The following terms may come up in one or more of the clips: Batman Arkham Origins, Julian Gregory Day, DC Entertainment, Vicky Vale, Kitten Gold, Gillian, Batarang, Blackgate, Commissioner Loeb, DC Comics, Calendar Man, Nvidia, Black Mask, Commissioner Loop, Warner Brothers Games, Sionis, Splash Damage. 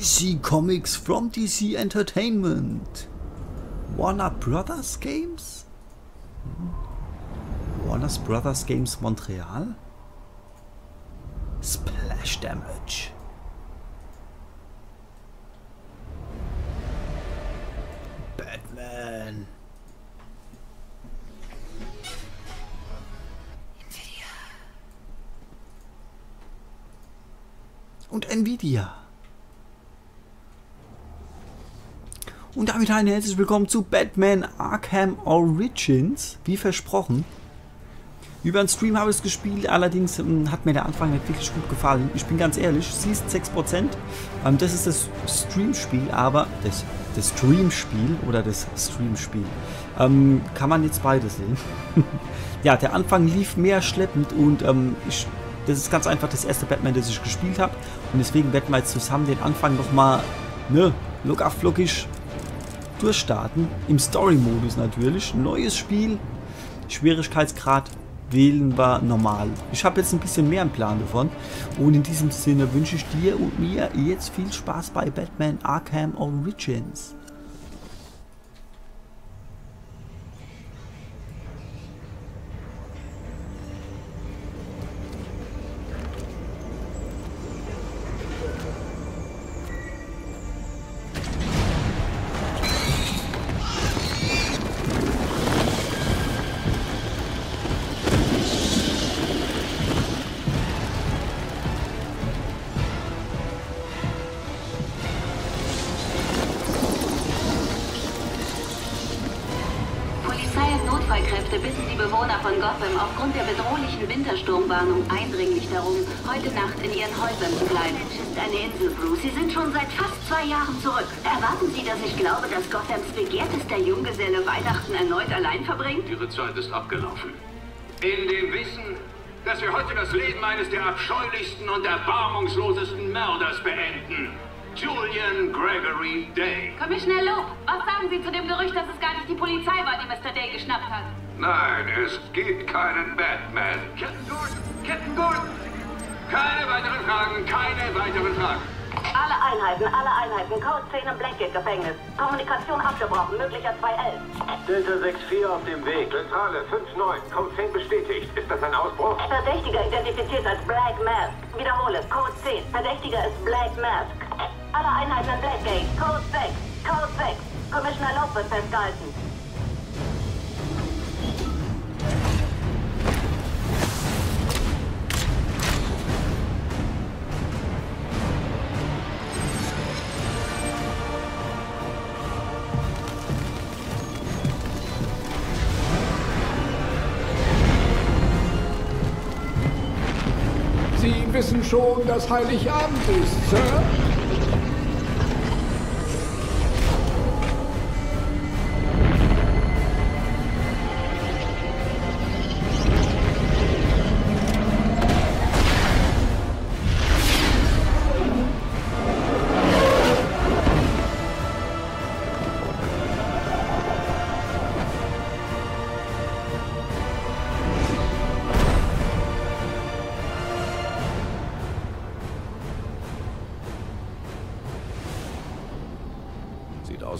DC Comics from DC Entertainment. Warner Brothers Games? Warner Brothers Games Montreal? Splash Damage. Batman. Nvidia. Und Nvidia. Und damit ein herzliches Willkommen zu Batman Arkham Origins, wie versprochen. Über einen Stream habe ich es gespielt, allerdings hat mir der Anfang nicht wirklich gut gefallen. Ich bin ganz ehrlich, sie ist 6%. Das ist das Streamspiel, aber das Streamspiel oder das Streamspiel. Kann man jetzt beides sehen. Ja, der Anfang lief mehr schleppend und das ist ganz einfach das erste Batman, das ich gespielt habe. Und deswegen werden wir jetzt zusammen den Anfang nochmal, ne, locker flockig durchstarten, im Story-Modus natürlich, neues Spiel, Schwierigkeitsgrad wählen wir normal. Ich habe jetzt ein bisschen mehr im Plan davon und in diesem Sinne wünsche ich dir und mir jetzt viel Spaß bei Batman Arkham Origins. Eindringlich darum, heute Nacht in Ihren Häusern zu bleiben. Mensch, ist eine Insel, Bruce. Sie sind schon seit fast 2 Jahren zurück. Erwarten Sie, dass ich glaube, dass Gothams begehrtester Junggeselle Weihnachten erneut allein verbringt? Ihre Zeit ist abgelaufen. In dem Wissen, dass wir heute das Leben eines der abscheulichsten und erbarmungslosesten Mörders beenden. Julian Gregory Day. Commissioner Loop, was sagen Sie zu dem Gerücht, dass es gar nicht die Polizei war, die Mr. Day geschnappt hat? Nein, es gibt keinen Batman. Kitten Gold! Kitten Gold! Keine weiteren Fragen, keine weiteren Fragen. Alle Einheiten, Code 10 im Blackgate Gefängnis. Kommunikation abgebrochen, möglicher 211. Delta 6-4 auf dem Weg. Zentrale 5-9, Code 10 bestätigt. Ist das ein Ausbruch? Verdächtiger identifiziert als Black Mask. Wiederhole, Code 10. Verdächtiger ist Black Mask. Alle Einheiten in Blackgate, Code 6. Code 6. Commissioner Loeb wird festgehalten. Sie wissen schon, dass Heiligabend ist, Sir?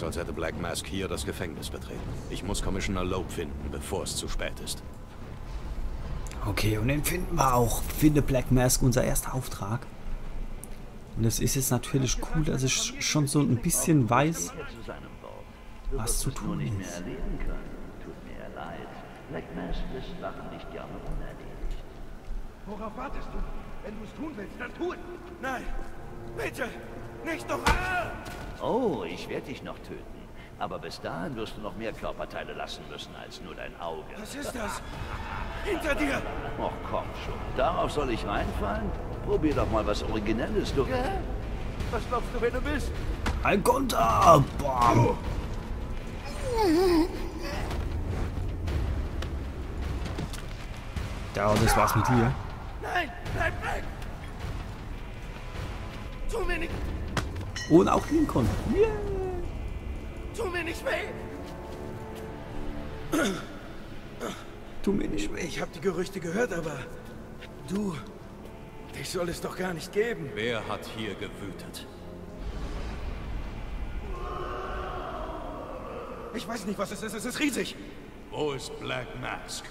Als hätte Black Mask hier das Gefängnis betreten. Ich muss Commissioner Loeb finden, bevor es zu spät ist. Okay, und den finden wir auch. Finde Black Mask, unser erster Auftrag. Und es ist jetzt natürlich cool, dass ich schon so ein bisschen weiß, was zu tun ist. Tut mir leid. Black Mask ist Sachen nicht gerne unerledigt. Worauf wartest du? Wenn du es tun willst, dann tun! Nein! Bitte! Nicht noch... Oh, ich werde dich noch töten. Aber bis dahin wirst du noch mehr Körperteile lassen müssen als nur dein Auge. Was ist das? Hinter dir! Och, komm schon. Darauf soll ich reinfallen? Probier doch mal was Originelles, du... Gell? Was glaubst du, wer du bist? Ein Konter! Bam! Da, das war's mit dir. Nein! Bleib weg! Tu mir nicht... Und auch Lincoln. Yeah. Tu mir nicht weh! Tu mir nicht weh. Ich habe die Gerüchte gehört, aber du... Dich soll es doch gar nicht geben. Wer hat hier gewütet? Ich weiß nicht, was es ist. Es ist riesig. Wo ist Black Mask?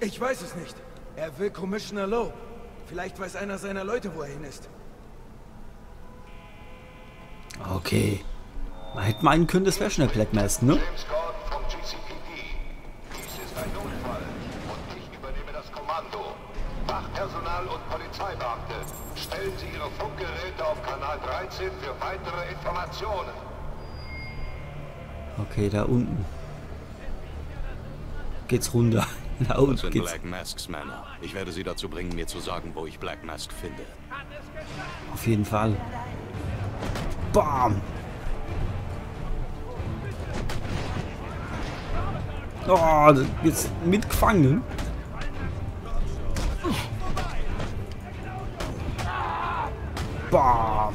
Ich weiß es nicht. Er will Commissioner Loeb. Vielleicht weiß einer seiner Leute, wo er hin ist. Okay. Man hätte meinen können, das wäre schnell Black Mask, ne? Personal und Polizeibeamte, stellen Sie Ihre Funkgeräte auf Kanal 13 für weitere Informationen. Okay, da unten geht's runter. Da unten sind Black Masks Männer. Ich werde Sie dazu bringen, mir zu sagen, wo ich Black Mask finde. Auf jeden Fall. Bam! Oh, jetzt mitgefangen. Bam.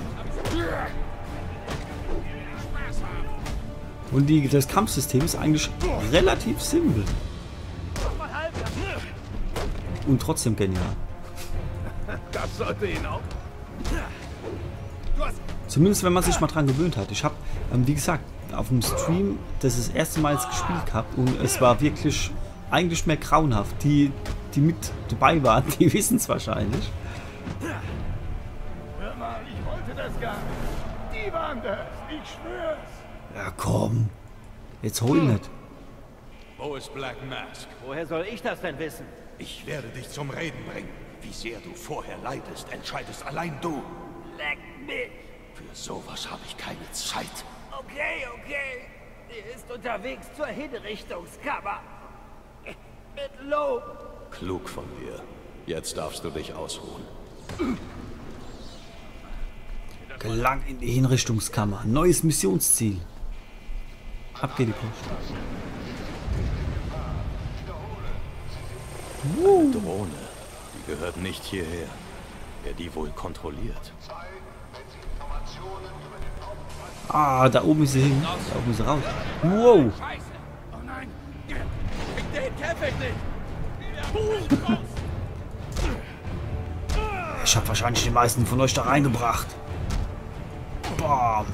Und das Kampfsystem ist eigentlich relativ simpel. Und trotzdem genial. Das sollte ihn auch. Zumindest wenn man sich mal dran gewöhnt hat. Ich habe, wie gesagt, auf dem Stream das erste Mal gespielt gehabt und es war wirklich eigentlich mehr grauenhaft. Die mit dabei waren, die wissen es wahrscheinlich. Die waren das, ich schwör's. Ja komm, jetzt hol nicht. Wo ist Black Mask? Woher soll ich das denn wissen? Ich werde dich zum Reden bringen. Wie sehr du vorher leidest, entscheidest allein du. Leck mich. Für sowas habe ich keine Zeit. Okay, okay. Sie ist unterwegs zur Hinrichtungskammer. Mit Lob. Klug von dir. Jetzt darfst du dich ausruhen. Gelang in die Hinrichtungskammer. Neues Missionsziel. Ab geht die Post. Drohne. Die gehört nicht hierher. Wer die wohl kontrolliert? Ah, da oben ist sie hin. Da oben ist sie raus. Wow. Oh nein. Krieg den Käfig nicht. Ich habe wahrscheinlich die meisten von euch da reingebracht. Bam.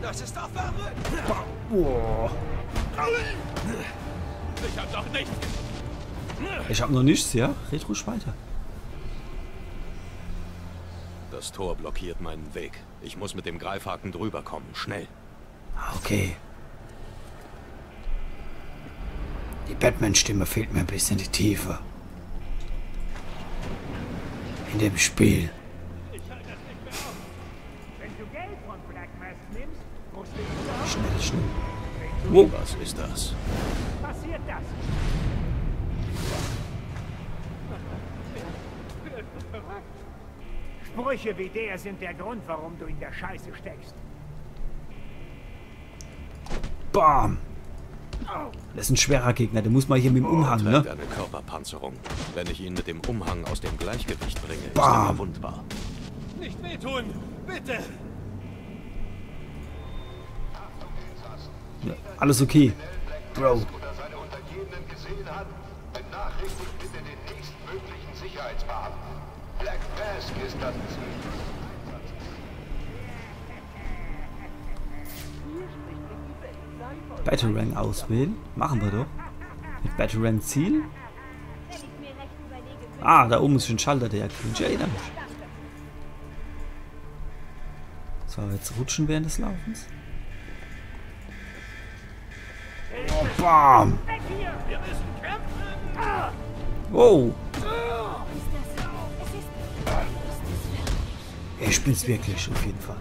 Das ist doch verrückt. Oh. Ich hab doch nichts. Ich hab noch nichts, ja? Red ruhig weiter. Das Tor blockiert meinen Weg. Ich muss mit dem Greifhaken drüber kommen. Schnell. Okay. Die Batman-Stimme fehlt mir ein bisschen die Tiefe. In dem Spiel. Schnell, schnell. Wo? Was ist das? Passiert das? Sprüche wie der sind der Grund, warum du in der Scheiße steckst. Bam! Das ist ein schwerer Gegner, der muss mal hier mit dem Umhang, ne? Eine Körperpanzerung. Wenn ich ihn mit dem Umhang aus dem Gleichgewicht bringe, ist er wundbar. Nicht wehtun, bitte! Ja, alles okay. Bro. Batarang auswählen. Machen wir doch. Mit Batarang Ziel. Ah, da oben ist ein Schalter, der aktiviert. Ich erinnere mich. So, jetzt rutschen während des Laufens. Oh, bam! Wow! Er spielt's wirklich, auf jeden Fall.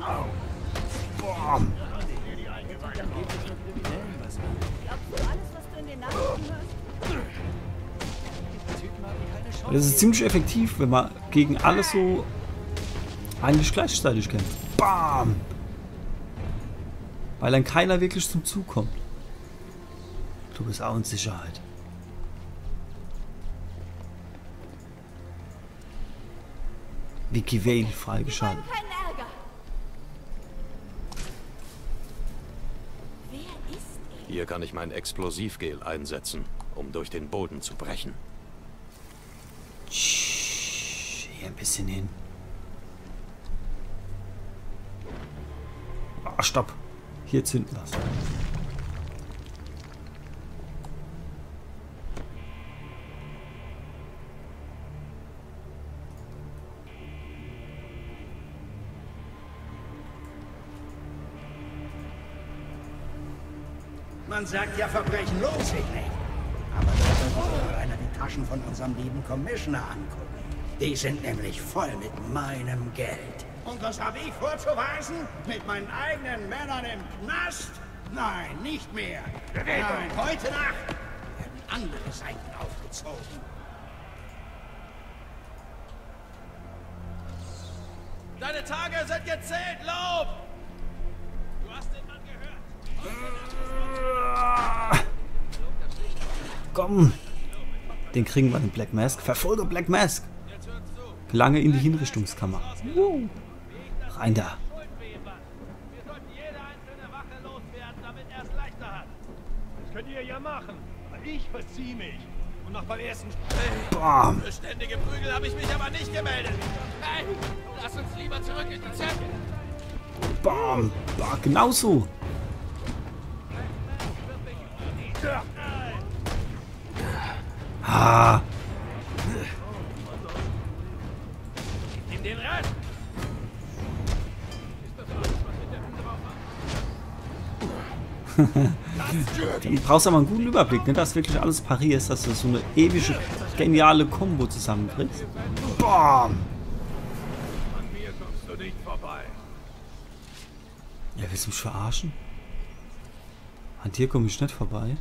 Bam! Das ist ziemlich effektiv, wenn man gegen alles so eigentlich gleichzeitig kämpft. Bam! Weil dann keiner wirklich zum Zug kommt. Du bist auch in Sicherheit. Vicky Vale freigeschaltet. Hier kann ich mein Explosivgel einsetzen, um durch den Boden zu brechen. hier ein bisschen hin. Ah, stopp. Hier zünden lassen. Man sagt ja, Verbrechen lohnt sich nicht. Aber da sollte sich mal einer die Taschen von unserem lieben Commissioner angucken. Die sind nämlich voll mit meinem Geld. Und was habe ich vorzuweisen? Mit meinen eigenen Männern im Knast? Nein, nicht mehr. Nein, heute Nacht werden andere Seiten aufgezogen. Deine Tage sind gezählt, Loeb! Du hast den Mann gehört. Komm! Den kriegen wir, den Black Mask. Verfolge Black Mask! Lange in die Hinrichtungskammer. Rein da. Wir sollten jede einzelne Wache loswerden, damit er es leichter hat. Das könnt ihr ja machen. Ich verziehe mich. Und noch beim ersten Bam. Für ständige Prügel habe ich mich aber nicht gemeldet. Hey, lass uns lieber zurück in die Zelle. Bam. Bam. Genau so. Ah. Den Rest! Du brauchst aber einen guten Überblick, ne? Dass wirklich alles parierst, dass du so eine epische, geniale Kombo zusammenkriegst. Bam! An mir kommst du nicht vorbei. Ja, willst du mich verarschen? An dir komme ich nicht vorbei.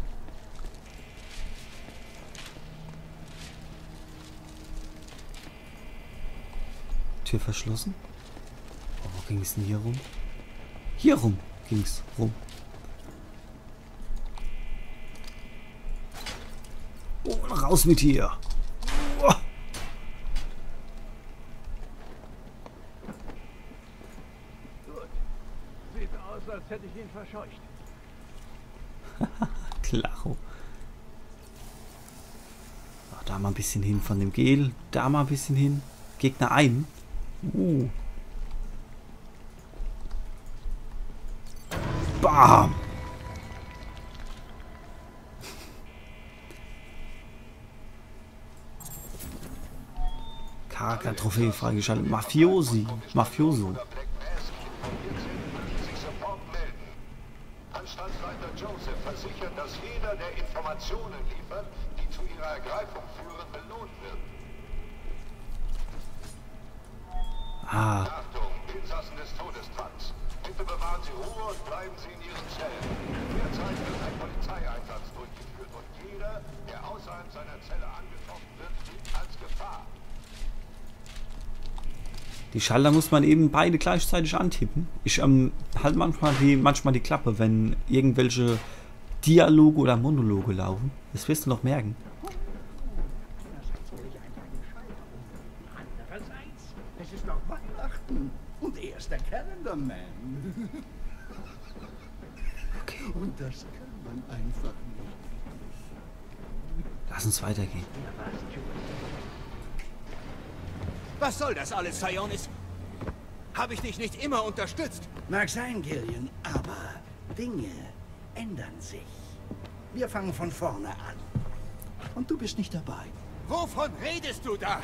Verschlossen. Oh, wo ging es denn hier rum? Hier rum ging es rum. Oh, raus mit hier. Oh. Gut. Sieht aus, als hätte ich ihn verscheucht. Klaro. Oh, da mal ein bisschen hin von dem Gel. Da mal ein bisschen hin. Gegner ein. Bam! Karaka-Trophäe freigeschaltet. Mafiosi. Mafioso. Anstandsleiter Joseph versichert, dass jeder, der Informationen liefert, die zu ihrer Ergreifung führen, belohnt wird. Ah. Achtung, Insassen des Todestranks. Bitte bewahren Sie Ruhe und bleiben Sie in Ihren Zellen. Derzeit wird ein Polizeieinsatz durchgeführt und jeder, der außerhalb seiner Zelle angetroffen wird, gilt als Gefahr. Die Schalter muss man eben beide gleichzeitig antippen. Ich halte manchmal die Klappe, wenn irgendwelche Dialoge oder Monologe laufen. Das wirst du noch merken. Und er ist der Calendar Man. Okay. Und das kann man einfach nicht. Lass uns weitergehen. Was soll das alles, Sionis? Habe ich dich nicht immer unterstützt? Mag sein, Gillian, aber Dinge ändern sich. Wir fangen von vorne an. Und du bist nicht dabei. Wovon redest du da?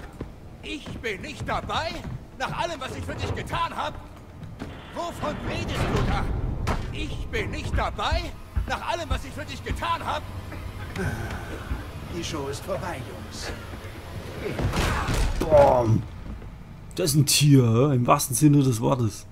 Ich bin nicht dabei? Nach allem, was ich für dich getan habe? Wovon redest du da? Ich bin nicht dabei? Nach allem, was ich für dich getan habe? Die Show ist vorbei, Jungs. Boom. Das ist ein Tier, im wahrsten Sinne des Wortes.